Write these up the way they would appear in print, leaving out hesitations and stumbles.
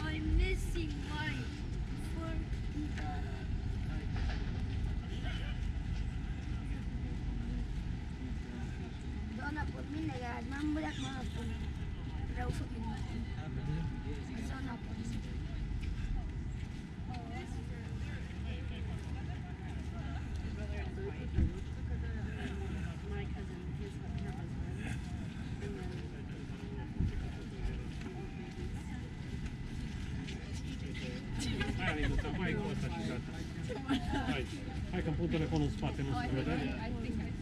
I'm missing mine for people. أنا أطلب منه قاعد ما أملك ما أطلب روفق المكان. أنا أطلب. I can pull telephone spot them. I think I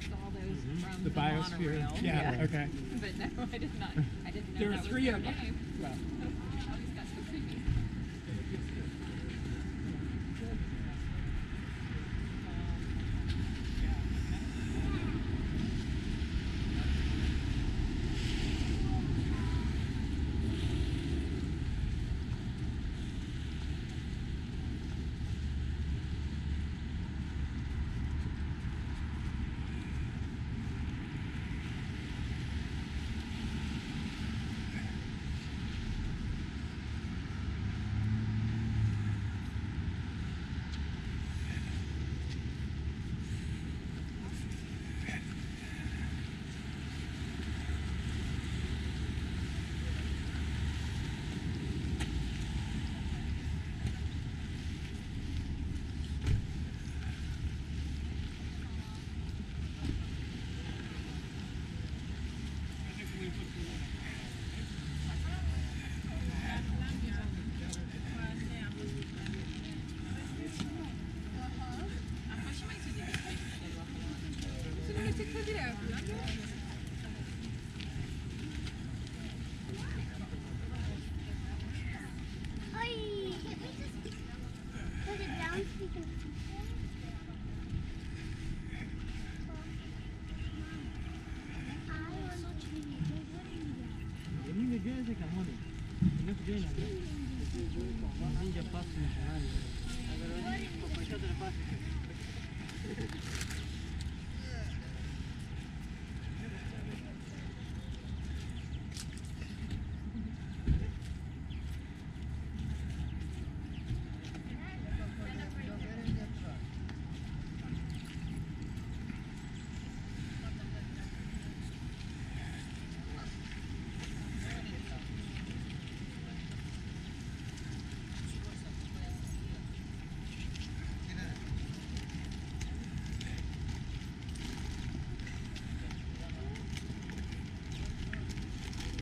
saw those from the biosphere. Yeah, okay. But no, I did not. I didn't know. There are three of them. Well. I'm going to pass.